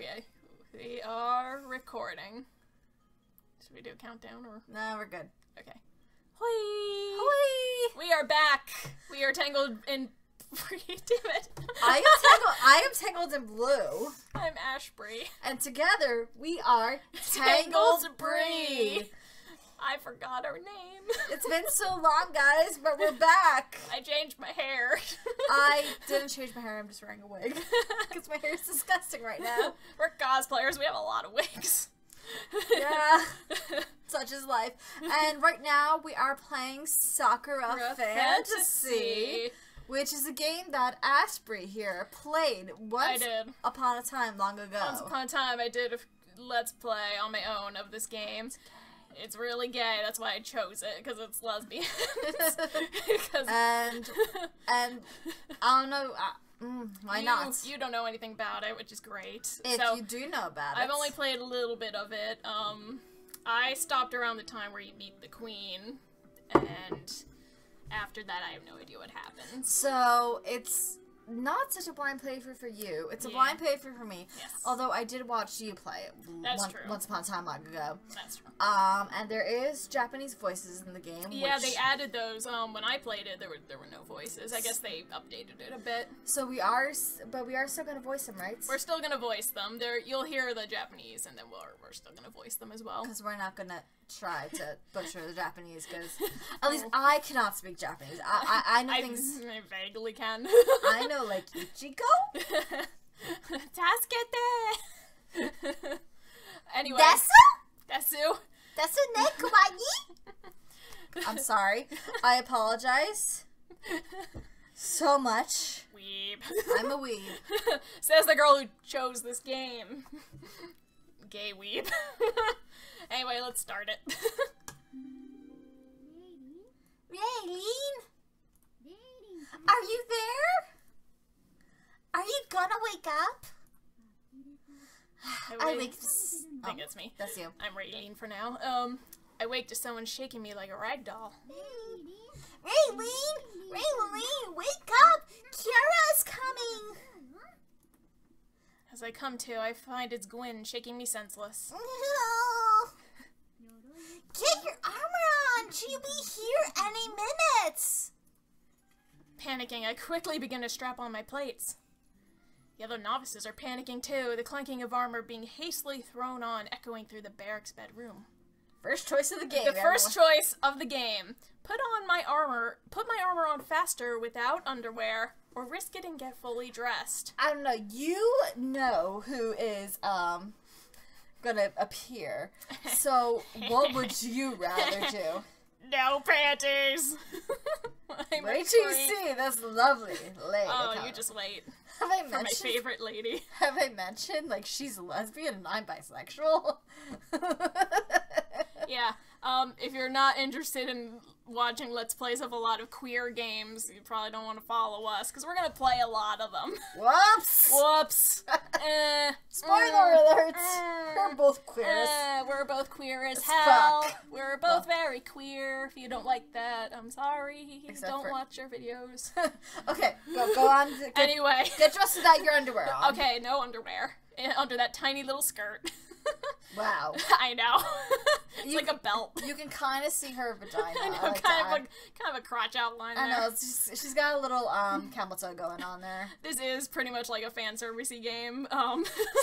Okay, we are recording. Should we do a countdown or? No, we're good. Okay. Hoi! Hoi! We are back. We are tangled in. Damn it! I am tangled in blue. I'm Ash Brie. And together we are Tangled Brie. I forgot our name. It's been so long, guys, but we're back. I changed my hair. I didn't change my hair. I'm just wearing a wig because my hair is disgusting right now. We're cosplayers. We have a lot of wigs. Yeah. Such is life. And right now we are playing Sakura Ra Fantasy, which is a game that Asprey here played once upon a time long ago. I did a Let's Play on my own of this game. It's really gay, that's why I chose it, because it's lesbians. and I don't know, why not? You don't know anything about it, which is great. If you do know about it. I've only played a little bit of it. I stopped around the time where you meet the queen, and after that I have no idea what happened. So, it's not such a blind playthrough for you. It's a blind playthrough for me. Yes. Although I did watch you play it once upon a time long ago. That's true. And there is Japanese voices in the game. Yeah, which... they added those. When I played it, there were no voices. I guess they updated it a bit. So we are still gonna voice them, right? We're still gonna voice them. You'll hear the Japanese, and then we're still gonna voice them as well. Because we're not gonna try to butcher the Japanese, because at least I cannot speak Japanese. I know things. I vaguely can. I know, like, Ichigo? Tasukete! Anyway. Desu ne kawaii? I'm sorry. I apologize. So much. Weeb. I'm a weeb. Says the girl who chose this game. Gay weeb. Anyway, let's start it. Raylene? Are you there? Are you gonna wake up? I think it's me. That's you. I'm Raylene for now. I wake to someone shaking me like a rag doll. Raylene! Raylene! Wake up! Kira's coming! As I come to, I find it's Gwen shaking me senseless. Get your armor on! She'll be here any minutes! Panicking, I quickly begin to strap on my plates. The other novices are panicking too, the clanking of armor being hastily thrown on, echoing through the barracks bedroom. First choice of the game. The first choice of the game. Put my armor on faster without underwear, or risk it and get fully dressed. I don't know. You know who is gonna appear. So what would you rather do? No panties. Wait till you see this lovely lady. Oh, you just wait. My favorite lady. Have I mentioned like she's a lesbian and I'm bisexual? Yeah. If you're not interested in watching Let's Plays of a lot of queer games, you probably don't want to follow us, because we're going to play a lot of them. Whoops! Whoops! Spoiler alerts! We're both queer. We're both queer as hell. Fuck. We're both very queer. If you don't like that, I'm sorry. Don't watch our videos. Okay, go on. Anyway. Get dressed without your underwear on. Okay, no underwear. Under that tiny little skirt. Wow. I know. It's like a belt. You can kind of see her vagina. I know, kind of a crotch outline there. I know, she's got a little camel toe going on there. This is pretty much like a fan servicey game.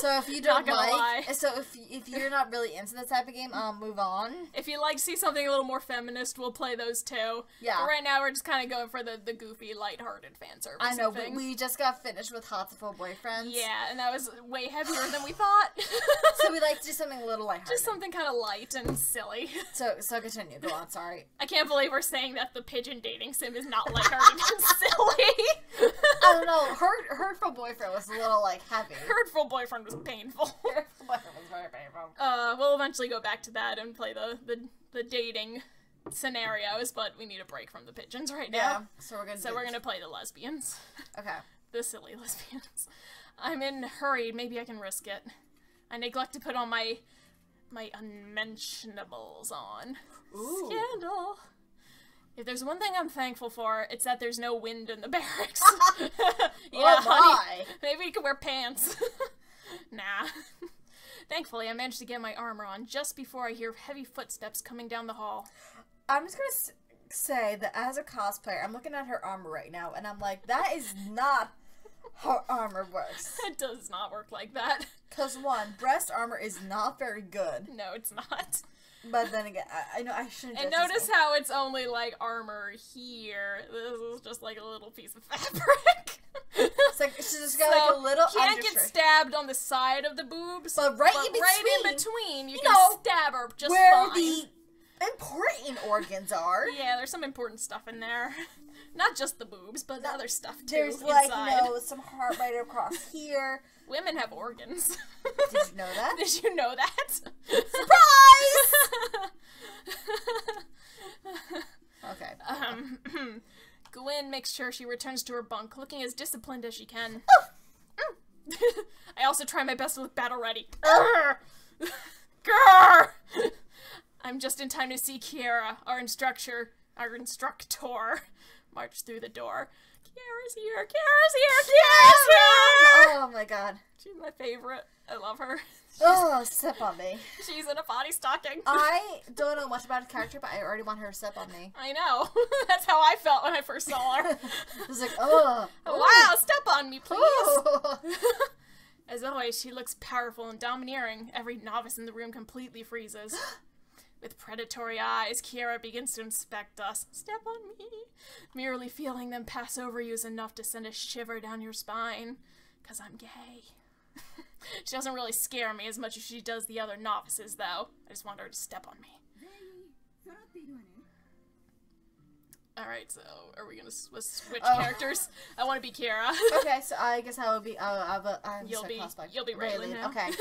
So if you don't like, if you're not really into this type of game, move on. If you like see something a little more feminist, we'll play those too. Yeah. But right now we're just kind of going for the goofy, lighthearted fan service. I know, we just got finished with Hatoful Boyfriend. Yeah, and that was way heavier than we thought. So we like to do something a little lighthearted. Just something kind of light and silly. So continue. Go on, sorry. I can't believe we're saying that the pigeon dating sim is not lighthearted and silly. I don't know. Hurtful Boyfriend was a little, like, heavy. Hurtful Boyfriend was painful. Hurtful Boyfriend was very painful. We'll eventually go back to that and play the dating scenarios, but we need a break from the pigeons right now. Yeah, so we're gonna play the lesbians. Okay. The silly lesbians. I'm in a hurry. Maybe I can risk it. I neglect to put on my unmentionables on. Ooh. Scandal. If there's one thing I'm thankful for, it's that there's no wind in the barracks. Yeah, oh my. Honey, maybe you could wear pants. Nah. Thankfully, I managed to get my armor on just before I hear heavy footsteps coming down the hall. I'm just gonna say that as a cosplayer, I'm looking at her armor right now, and I'm like, that is not how armor works. It does not work like that. Because one, breast armor is not very good. No, it's not. But then again, I know I shouldn't. And notice how it's only like armor here. This is just like a little piece of fabric. It's like she's just got so like a little. Can't get stabbed on the side of the boobs, but right in between, you can stab her just where the important organs are. Yeah, there's some important stuff in there. Not just the boobs, but the other stuff too. There's inside. Like, you know, some heart right across here. Women have organs. Did you know that? Did you know that? Surprise! Okay. Gwen makes sure she returns to her bunk, looking as disciplined as she can. I also try my best to look battle-ready. I'm just in time to see Kiara, our instructor, march through the door. Kiara's here! Kiara's here! Kiara's here! Oh my god. She's my favorite. I love her. Oh, step on me. She's in a body stocking. I don't know much about her character, but I already want her to step on me. I know. That's how I felt when I first saw her. I was like, oh. Wow, step on me, please. Oh. As always, she looks powerful and domineering. Every novice in the room completely freezes. With predatory eyes, Kiara begins to inspect us. Step on me. Merely feeling them pass over you is enough to send a shiver down your spine. 'Cause I'm gay. She doesn't really scare me as much as she does the other novices, though. I just want her to step on me. Alright, so are we gonna switch characters? I want to be Kiara. Okay, so I guess I will be... You'll be Raylan now. Okay.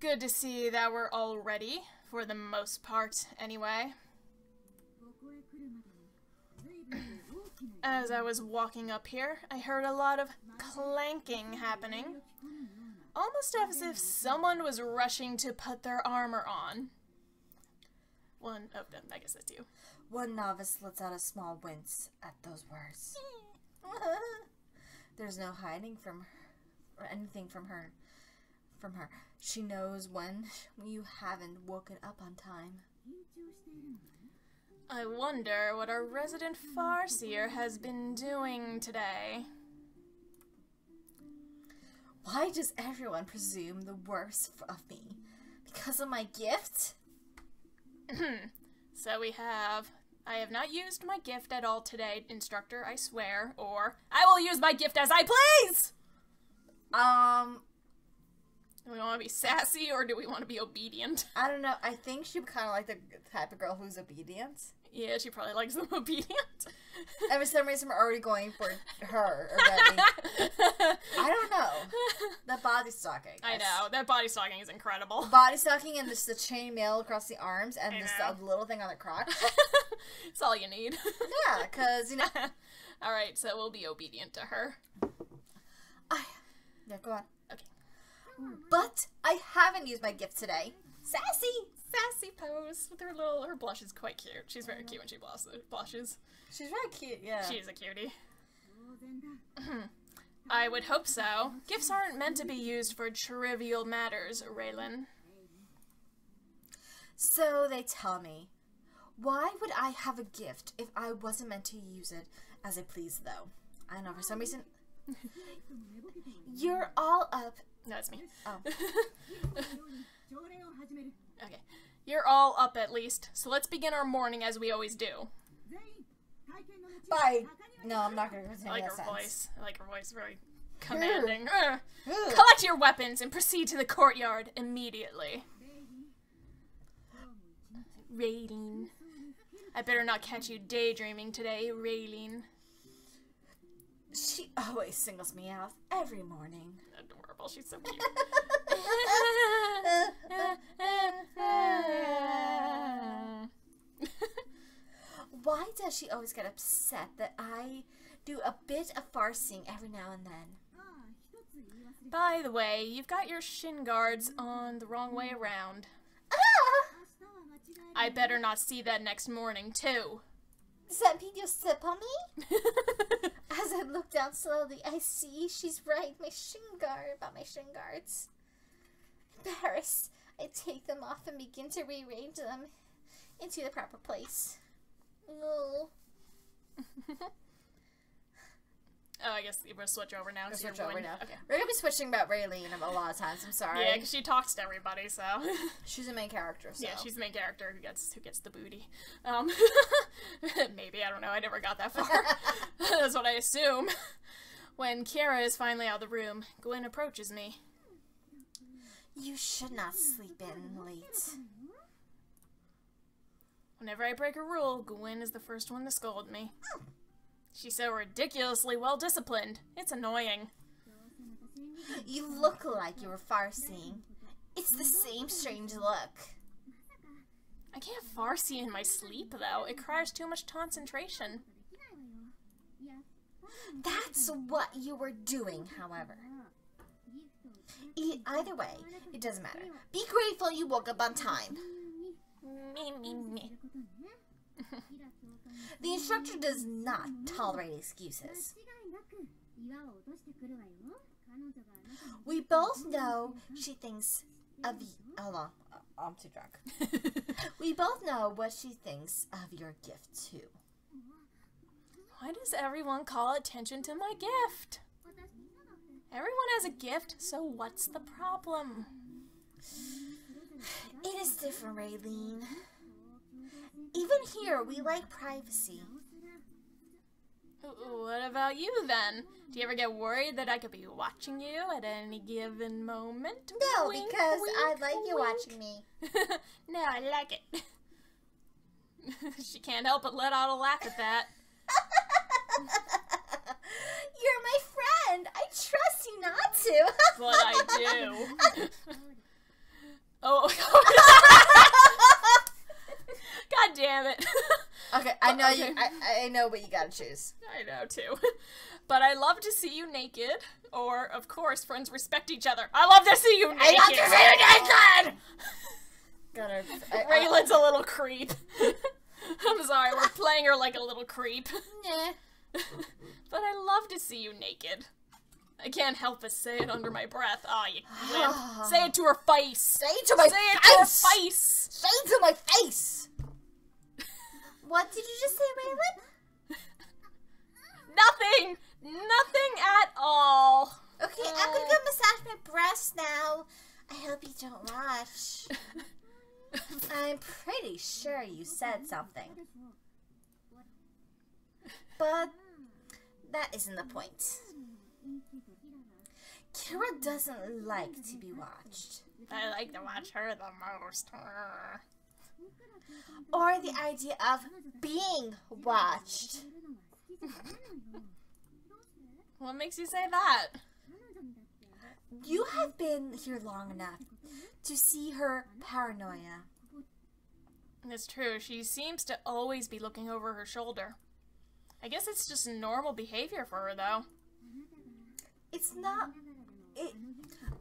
Good to see that we're all ready, for the most part, anyway. As I was walking up here, I heard a lot of clanking happening, almost as if someone was rushing to put their armor on. One of them, I guess that's you. One novice lets out a small wince at those words. There's no hiding from her, or anything from her. She knows when you haven't woken up on time. I wonder what our resident Farseer has been doing today. Why does everyone presume the worst of me? Because of my gift? So we have, I have not used my gift at all today, instructor, I swear, or I will use my gift as I please! Do we want to be sassy, or do we want to be obedient? I don't know. I think she'd kind of like the type of girl who's obedient. Yeah, she probably likes them obedient. And for some reason, we're already going for her already. I don't know. That body stocking. I know. That body stocking is incredible. The body stocking and just the chain mail across the arms and this little thing on the crotch. It's all you need. Yeah, because, you know. All right, so we'll be obedient to her. Yeah, go on. But I haven't used my gift today. Sassy pose with her little. Her blush is quite cute. She's very cute when she blushes. She's very cute, yeah. She's a cutie. I would hope so. Gifts aren't meant to be used for trivial matters, Raylan. So they tell me. Why would I have a gift if I wasn't meant to use it as I please, though? I don't know, for some reason. You're all up. No, it's me. Oh. Okay. You're all up at least, so let's begin our morning as we always do. Bye. No, I'm not going to continue. I like her voice. I like her voice. Very commanding. Collect your weapons and proceed to the courtyard immediately. Raylan. I better not catch you daydreaming today, Raylan. She always singles me out every morning. Adorable, she's so cute. Why does she always get upset that I do a bit of farcing every now and then? By the way, you've got your shin guards on the wrong way around. I better not see that next morning, too. Does that mean you slip on me? As I look down slowly, I see she's right, my shin guard, about my shin guards. Embarrassed, I take them off and begin to rearrange them into the proper place. No. Oh, I guess we're switch over now. We'll switch over now. Okay. We're going to be switching about Raylene a lot of times, I'm sorry. Yeah, because she talks to everybody, so... She's the main character, so... Yeah, she's the main character who gets the booty. Maybe, I don't know, I never got that far. That's what I assume. When Kiara is finally out of the room, Gwen approaches me. You should not sleep in late. Whenever I break a rule, Gwen is the first one to scold me. Oh. She's so ridiculously well-disciplined. It's annoying. You look like you were far-seeing. It's the same strange look. I can't far-see in my sleep, though. It requires too much concentration. That's what you were doing, however. Either way, it doesn't matter. Be grateful you woke up on time. The instructor does not tolerate excuses. We both know she thinks of hold on, I'm too drunk. We both know what she thinks of your gift too. Why does everyone call attention to my gift? Everyone has a gift, so what's the problem? It is different, Raylene. Even here, we like privacy. What about you, then? Do you ever get worried that I could be watching you at any given moment? No, wink, because wink, I like wink. You watching me. No, I like it. She can't help but let out a laugh at that. You're my friend. I trust you not to. But I do. Oh, God damn it. Okay, I know you. I know what you gotta choose. I know, too. But I love to see you naked. Or, of course, friends respect each other. I love to see you naked! I love to see you naked! God, Raylan's a little creep. I'm sorry, we're playing her like a little creep. Nah. But I love to see you naked. I can't help but say it under my breath. Aw, oh, you wimp. Say it to her face. Say it to my face. Say it to her face. Say it to my face. What did you just say, Raylene? Nothing. Nothing at all. Okay, I'm gonna go massage my breasts now. I hope you don't watch. I'm pretty sure you said something. But that isn't the point. Kiara doesn't like to be watched. I like to watch her the most. Or the idea of being watched. What makes you say that? You have been here long enough to see her paranoia. It's true. She seems to always be looking over her shoulder. I guess it's just normal behavior for her, though. It's not...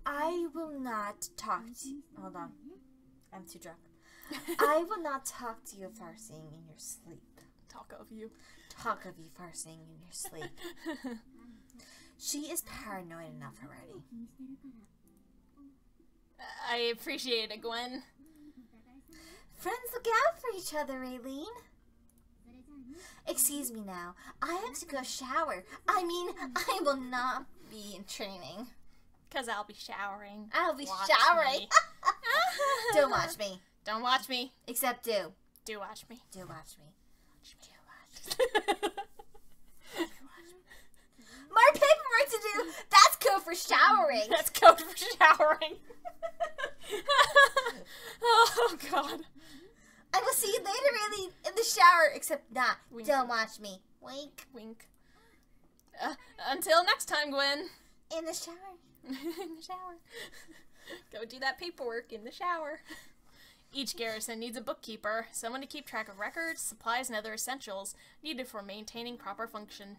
I will not talk to you. Hold on. I'm too drunk. I will not talk to you far-seeing in your sleep. Talk of you. Talk of you far-seeing in your sleep. She is paranoid enough already. I appreciate it, Gwen. Friends look out for each other, Raylene. Excuse me now. I have to go shower. I mean, I will not be in training. Because I'll be showering. I'll be showering. Don't watch me. Don't watch me. Except do. Do watch me. Do watch me. Do watch me. More paperwork to do. That's code for showering. That's code for showering. Oh, God. I will see you later, really, in the shower. Except not. Wink. Don't watch me. Wink. Wink. Until next time, Gwen. In the shower. In the shower. Go do that paperwork in the shower. Each garrison needs a bookkeeper, someone to keep track of records, supplies, and other essentials needed for maintaining proper function.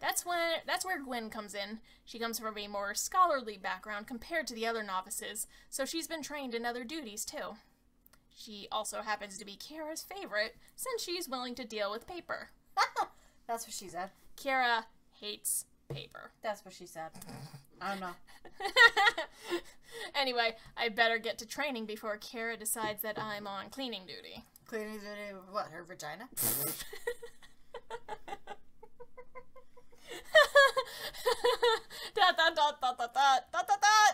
That's where Gwen comes in. She comes from a more scholarly background compared to the other novices, so she's been trained in other duties, too. She also happens to be Kiara's favorite, since she's willing to deal with paper. That's what she said. Kiara hates paper. That's what she said. I don't know. Anyway, I better get to training before Kiara decides that I'm on cleaning duty. Cleaning duty with what, her vagina? Dot dot dot dot dot dot dot dot dot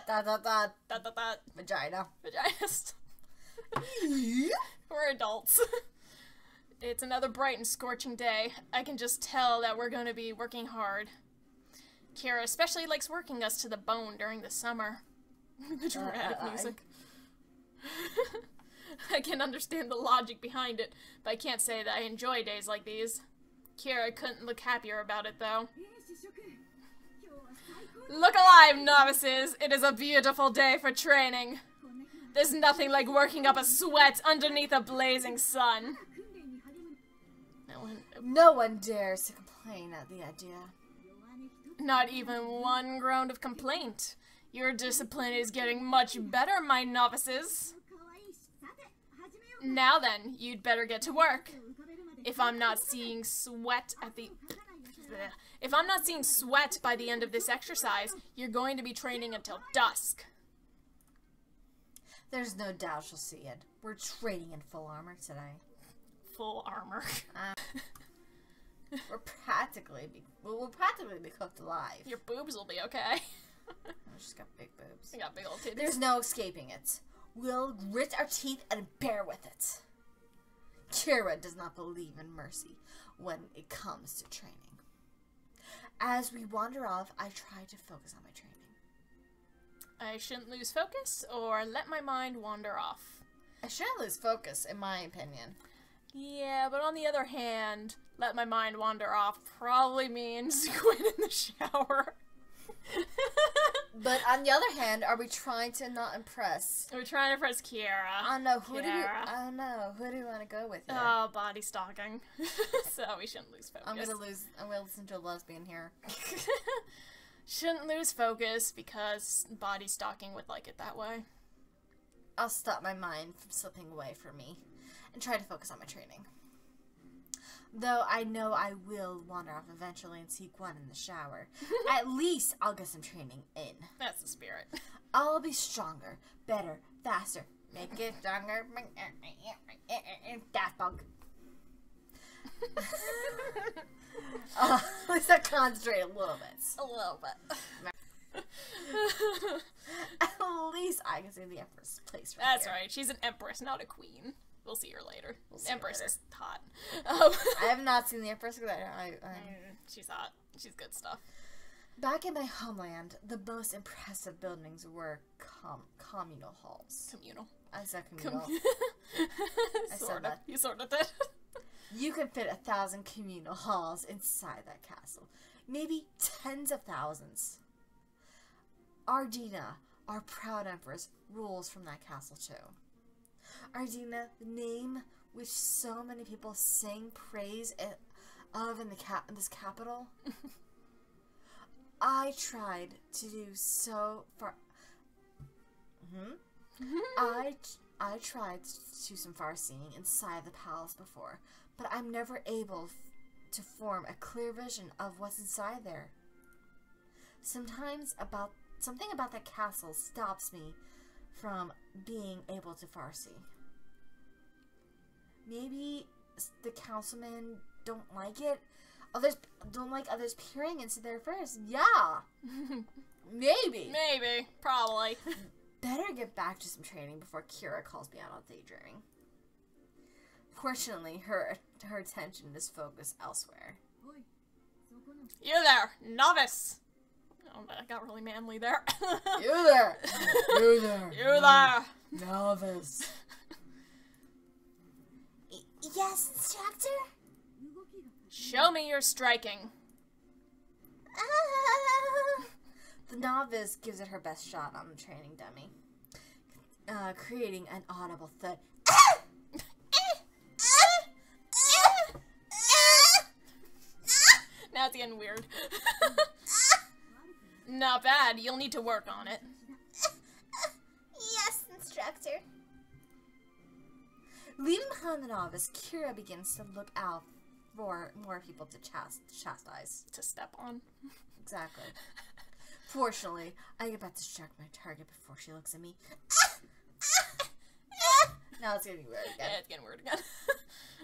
dot dot dot dot dot vagina. Vaginas. We're adults. It's another bright and scorching day. I can just tell that we're going to be working hard. Kiara especially likes working us to the bone during the summer. The dramatic music. I can understand the logic behind it, but I can't say that I enjoy days like these. Kiara couldn't look happier about it, though. Look alive, novices! It is a beautiful day for training. There's nothing like working up a sweat underneath a blazing sun. No one dares to complain at the idea. Not even one groan of complaint. Your discipline is getting much better, my novices. Now then, you'd better get to work. If I'm not seeing sweat by the end of this exercise, you're going to be training until dusk. There's no doubt she'll see it. We're training in full armor today. Full armor. We'll practically be cooked alive. Your boobs will be okay. I just got big boobs. I got big old titties. There's no escaping it. We'll grit our teeth and bear with it. Kiara does not believe in mercy when it comes to training. As we wander off, I try to focus on my training. I shouldn't lose focus or let my mind wander off. I shouldn't lose focus, in my opinion. Yeah, but on the other hand, let my mind wander off probably means quit in the shower. But on the other hand, are we trying to not impress? Are we trying to impress Kiara? Who do you want to go with here? Oh, body stalking. So we shouldn't lose focus. I'm gonna listen to a lesbian here. Shouldn't lose focus because body stalking would like it that way. I'll stop my mind from slipping away from me and try to focus on my training. Though I know I will wander off eventually and seek one in the shower. At least I'll get some training in. That's the spirit. I'll be stronger, better, faster. Make it stronger. Daft Punk. At least I concentrate a little bit. A little bit. At least I can see the Empress place right That's here. Right. She's an Empress, not a Queen. We'll see her later. Empress is hot. I have not seen the Empress because she's hot. She's good stuff. Back in my homeland, the most impressive buildings were communal halls. Communal. I said communal. I sort of said that. You sort of did. You can fit 1,000 communal halls inside that castle. Maybe tens of thousands. Ardina, our proud Empress, rules from that castle too. Ardina, the name which so many people sing praise of in this capital. I tried to do so far. I tried to do some far-seeing inside the palace before, but I'm never able to form a clear vision of what's inside there. Sometimes something about that castle stops me from being able to farsi. Maybe the councilmen don't like it. Others don't like others peering into their affairs. Yeah. Maybe. Maybe. Probably. Better get back to some training before Kiara calls me out on daydreaming. Fortunately, her attention is focused elsewhere. You there, novice! Oh, I got really manly there. You there! You there! You there! Novice. Yes, instructor? Show me your striking. The novice gives it her best shot on the training dummy, creating an audible thud. Now it's getting weird. Not bad. You'll need to work on it. Yes, instructor. Leaving behind the novice, Kira begins to look out for more people to chastise. To step on. Exactly. Fortunately, I get about to distract my target before she looks at me. Now it's getting weird again. Yeah, it's getting weird again.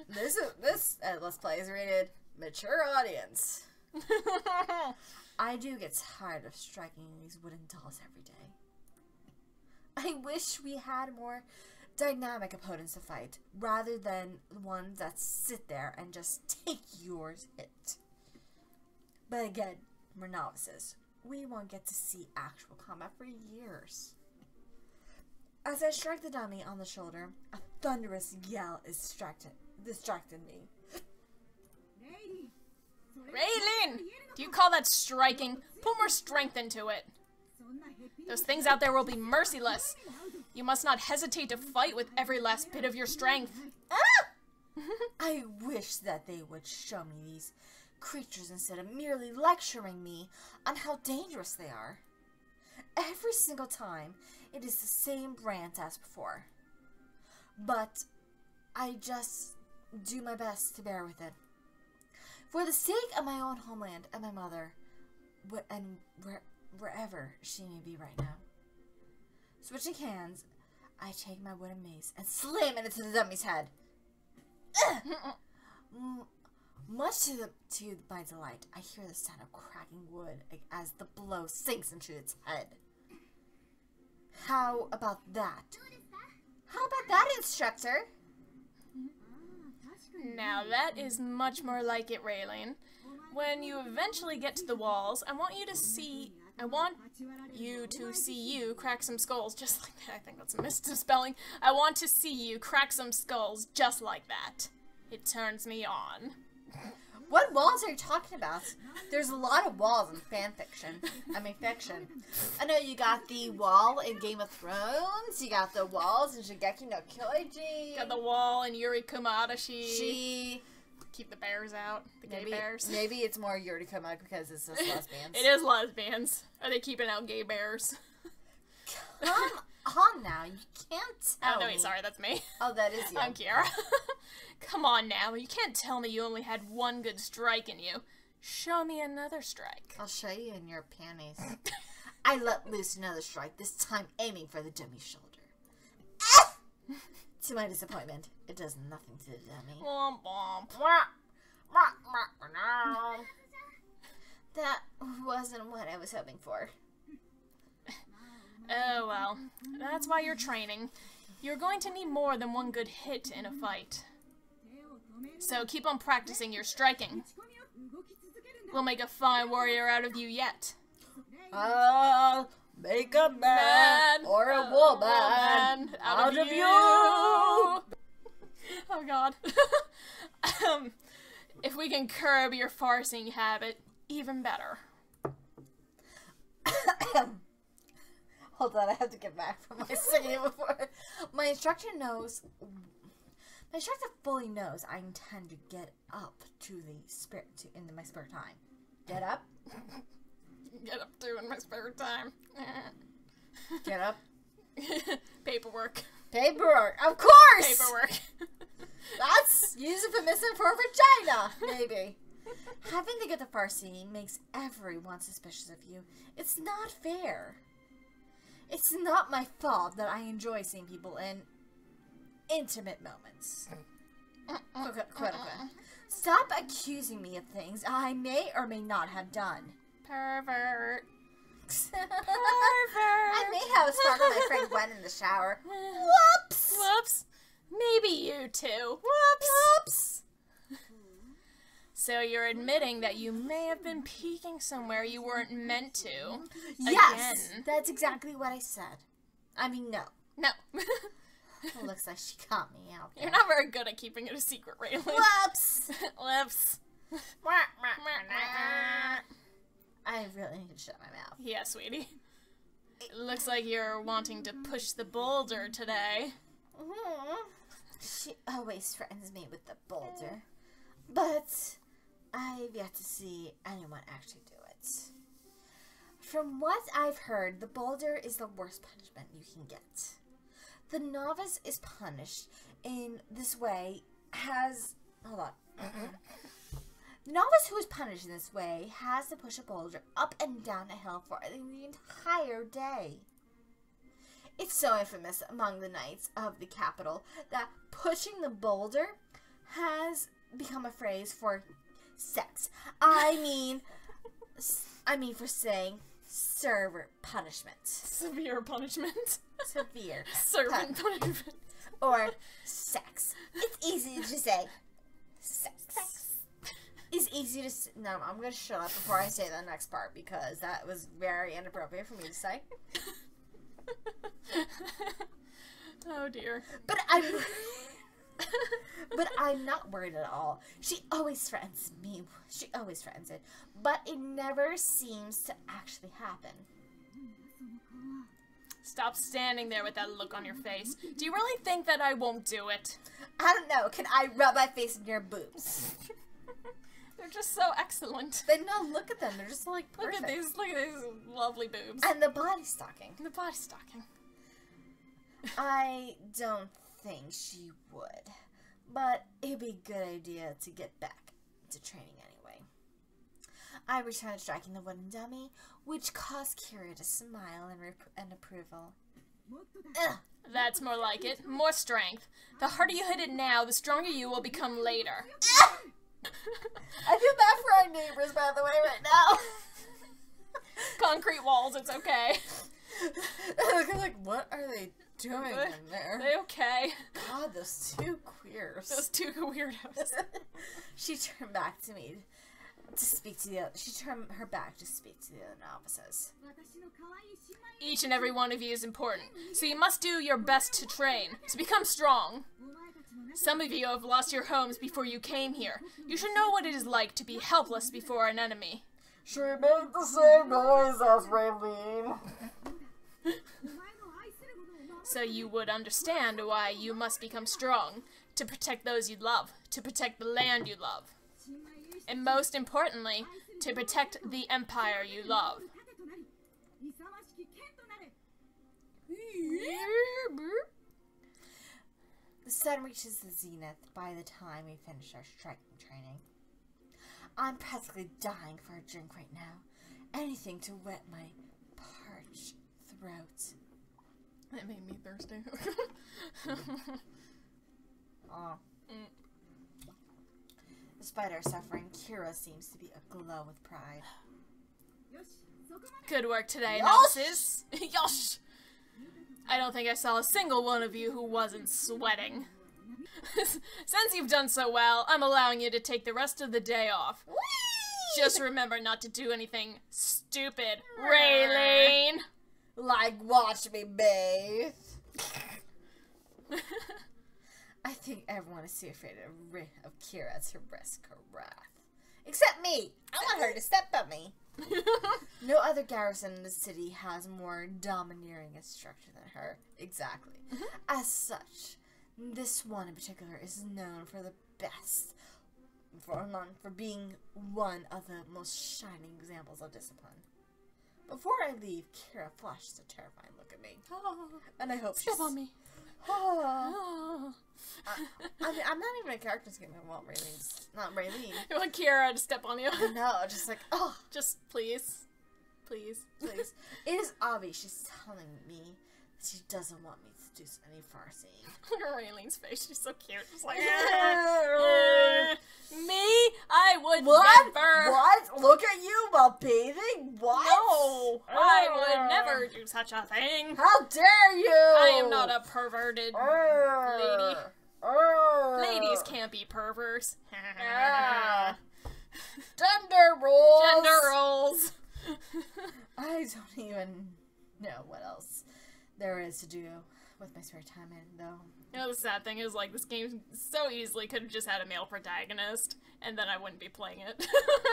This Let's Play is rated mature audience. I do get tired of striking these wooden dolls every day. I wish we had more dynamic opponents to fight, rather than ones that sit there and just take yours hit. But again, we're novices. We won't get to see actual combat for years. As I strike the dummy on the shoulder, a thunderous yell is distracted me. Raylin! Do you call that striking? Put more strength into it. Those things out there will be merciless. You must not hesitate to fight with every last bit of your strength. Ah! I wish that they would show me these creatures instead of merely lecturing me on how dangerous they are. Every single time, it is the same rant as before. But I just do my best to bear with it. For the sake of my own homeland and my mother, and wherever she may be right now. Switching hands, I take my wooden mace and slam it into the dummy's head. Much to my delight, I hear the sound of cracking wood as the blow sinks into its head. How about that? How about that, instructor? Now that is much more like it, Raylin. When you eventually get to the walls, I want you to see you crack some skulls just like that. I think that's a misspelling. I want to see you crack some skulls just like that. It turns me on. What walls are you talking about? There's a lot of walls in fiction. I know you got the wall in Game of Thrones, you got the walls in Shingeki no Kyojin. Got the wall in Yuri Kumada. She keep the bears out. The gay bears. Maybe it's more Yuri Kumada because it's just lesbians. It is lesbians. Are they keeping out gay bears? Come on now, you can't tell me. Oh, no, wait, sorry, that's me. Oh, that is you. I'm Kiara. Come on now, you can't tell me you only had one good strike in you. Show me another strike. I'll show you in your panties. I let loose another strike, this time aiming for the dummy's shoulder. To my disappointment, it does nothing to the dummy. That wasn't what I was hoping for. Oh, well. That's why you're training. You're going to need more than one good hit in a fight. So keep on practicing your striking. We'll make a fine warrior out of you yet. I'll make a man or a woman out of you! Oh, God. If we can curb your farcing habit, even better. Hold on, I have to get back from my singing before. My instructor fully knows I intend to get up to into my spare time. Get up? Get up to in my spare time. Get up? Paperwork. Paperwork, of course! Paperwork. That's use a permissive for vagina, maybe. Having to get the farsi makes everyone suspicious of you. It's not fair. It's not my fault that I enjoy seeing people in intimate moments. Stop accusing me of things I may or may not have done. Pervert. I may have a spark with my friend Gwen in the shower. Whoops! Whoops. Maybe you too. Whoops! Whoops! So you're admitting that you may have been peeking somewhere you weren't meant to. Yes! Again. That's exactly what I said. I mean, no. No. It looks like she caught me out there. You're not very good at keeping it a secret, Raylin. Whoops! Whoops. I really need to shut my mouth. Yeah, sweetie. It looks like you're wanting to push the boulder today. She always threatens me with the boulder. But I've yet to see anyone actually do it. From what I've heard, the boulder is the worst punishment you can get. The novice is punished in this way has... Hold on. The novice who is punished in this way has to push a boulder up and down a hill for the entire day. It's so infamous among the knights of the capital that pushing the boulder has become a phrase for sex. I mean for saying severe punishment. Severe punishment. Severe. Servant punishment. Or sex. It's easy to just say sex. Sex. It's easy to say. No, I'm going to shut up before I say the next part because that was very inappropriate for me to say. Oh dear. But I'm not worried at all. She always threatens me. She always threatens it. But it never seems to actually happen. Stop standing there with that look on your face. Do you really think that I won't do it? I don't know. Can I rub my face in your boobs? They're just so excellent. Then no, look at them. They're just like perfect. Look at these lovely boobs. And the body stocking. The body stocking. I don't think she would, but it'd be a good idea to get back to training anyway. I returned to striking the wooden dummy, which caused Kira to smile and approval. Ugh. That's more like it. More strength. The harder you hit it now, the stronger you will become later. I feel bad for our neighbors, by the way, right now. Concrete walls, it's okay. I'm like, what are they doing in there? Are they okay? God, those two queers. Those two weirdos. She turned back to me to speak to the other. She turned her back to speak to the other novices. Each and every one of you is important, so you must do your best to train, to become strong. Some of you have lost your homes before you came here. You should know what it is like to be helpless before an enemy. She made the same noise as Raylene. So you would understand why you must become strong, to protect those you love, to protect the land you love, and most importantly, to protect the empire you love. The sun reaches the zenith by the time we finish our striking training. I'm practically dying for a drink right now. Anything to wet my parched throat. That made me thirsty. Oh. Mm. Despite our suffering, Kira seems to be aglow with pride. Good work today, novices. Yosh! I don't think I saw a single one of you who wasn't sweating. Since you've done so well, I'm allowing you to take the rest of the day off. Whee! Just remember not to do anything stupid, Raylene. Like watch me bathe. I think everyone is too afraid of Kira to risk her wrath. Except me! I want her to step on me. No other garrison in the city has more domineering instruction than her. Exactly. As such, this one in particular is known for the best, for being one of the most shining examples of discipline. Before I leave, Kira flashes a terrifying look at me, and I hope she's... Stop on me. Oh. I mean, I'm not even a character in this game. I want Raylene. Not Raylene. I want Kira to step on you. No, just like, oh. Just please. Please. Please. It is obvious she's telling me that she doesn't want me to do any farseeing. Look at Raylene's face. She's so cute. She's like, me? I would never. What? Look at you while bathing? What? No. I would never do such a thing. How dare you? I am not a perverted lady. Ladies can't be perverts. Gender roles. Gender roles. I don't even know what else there is to do with my spare time in, though. You know, the sad thing is, like, this game so easily could have just had a male protagonist, and then I wouldn't be playing it,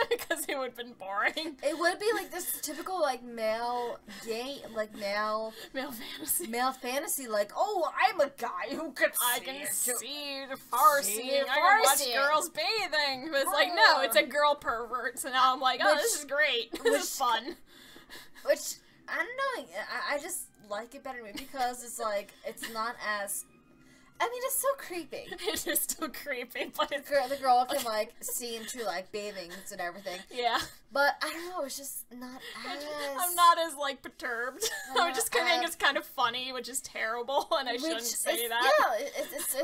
because it would have been boring. It would be, like, this typical, like, male game, like, male fantasy. Male fantasy, like, oh, I'm a guy who could see. I can see the farseeing. I can watch girls bathing. But it's like, no, it's a girl pervert, so now I'm like, oh, this is great. This is fun. Which, I don't know, I just... like it better maybe because it's like, it's not as... I mean, it's still creepy. It is still creepy, but it's... The girl can, like, see into, like, bathings and everything. Yeah. But, I don't know, it's just not as... I'm not as, like, perturbed. I'm just kind of think it's kind of funny, which is terrible, and I shouldn't say that. Yeah,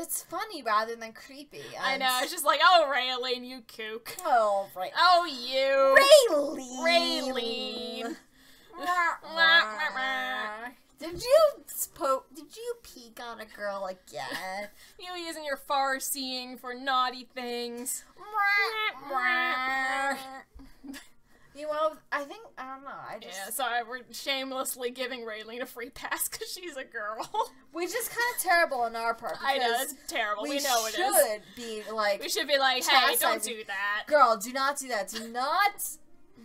it's funny rather than creepy. I know, it's just like, oh, Raylene, you kook. Oh, right. Oh, you. Raylene. Raylene. Did you peek on a girl again? You using your far-seeing for naughty things. You know, I think, I don't know, I just... Yeah, sorry, we're shamelessly giving Raylene a free pass because she's a girl. Which is kind of terrible on our part. I know, it's terrible. We know it is. We should be like, hey, don't do that. Girl, do not do that. Do not...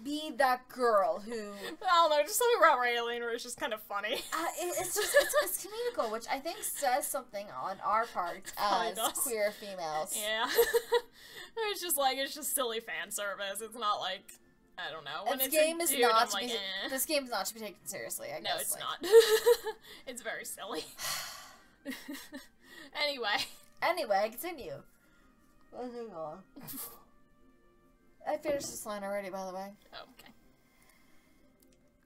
be that girl who... I don't know, just something about Raylene where it's just kind of funny. It's just, it's comedical, which I think says something on our part as queer females. Yeah. It's just like, it's just silly fan service. It's not like, I don't know. When this game is not like, eh. This game is not to be taken seriously, I guess. No, it's like. Not. It's very silly. Anyway, continue. Let's move on. I finished this line already, by the way. Oh, okay.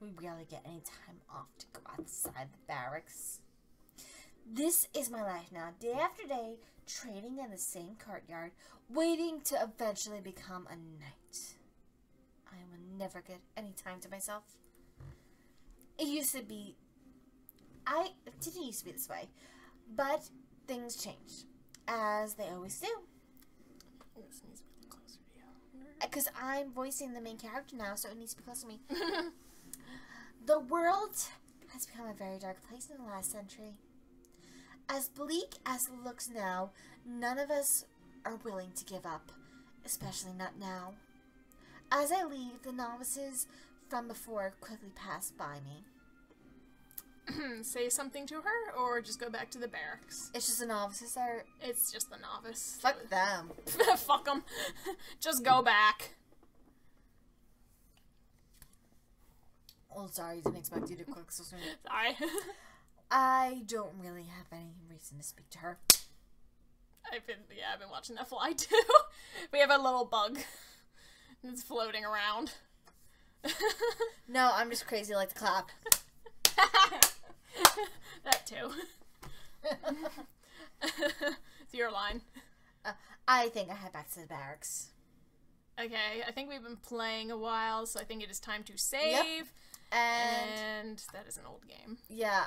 We barely get any time off to go outside the barracks. This is my life now, day after day, training in the same courtyard, waiting to eventually become a knight. I will never get any time to myself. It didn't used to be this way, but things changed, as they always do. Because I'm voicing the main character now, so it needs to be close to me. The world has become a very dark place in the last century. As bleak as it looks now, none of us are willing to give up, especially not now. As I leave, the novices from before quickly pass by me. Say something to her, or just go back to the barracks? It's just the novices are... It's just the novice. Fuck them. Fuck them. Just go back. Oh, sorry, didn't expect you to click so soon. Sorry. I don't really have any reason to speak to her. I've been watching that fly too. We have a little bug. It's floating around. No, I'm just crazy like to clap. That too. It's your line. I think I head back to the barracks. Okay, I think we've been playing a while, so I think it is time to save. Yep. And that is an old game. Yeah,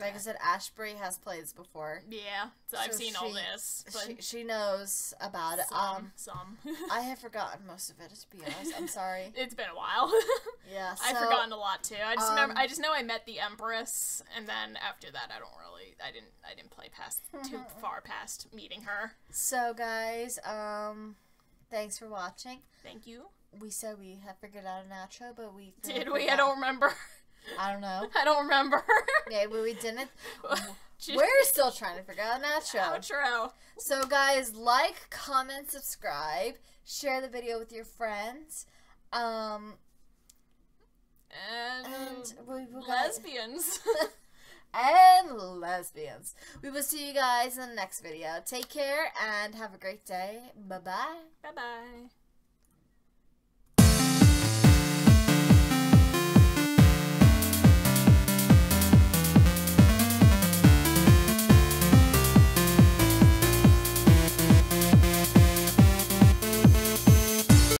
like I said, Ash Brie has played this before. Yeah, so I've seen all this. But she knows about it. Some. I have forgotten most of it, to be honest. I'm sorry. It's been a while. Yeah, so, I've forgotten a lot too. I just remember. I just know I met the Empress, and then after that, I don't really. I didn't play past too far past meeting her. So guys, thanks for watching. Thank you. We said we had figured out an outro, but we did we? I don't remember. I don't know. I don't remember. Maybe we didn't. We're still trying to figure out an outro. So guys, like, comment, subscribe, share the video with your friends. And we lesbians. And lesbians. We will see you guys in the next video. Take care and have a great day. Bye-bye. Bye-bye.